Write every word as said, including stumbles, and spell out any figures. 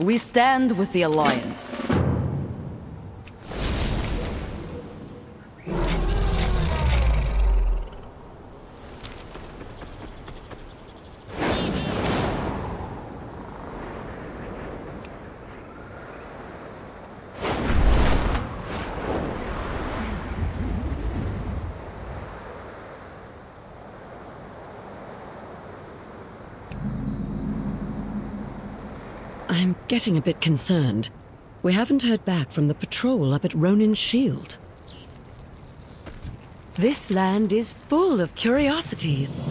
We stand with the Alliance. I'm getting a bit concerned. We haven't heard back from the patrol up at Ronin's Shield. This land is full of curiosities.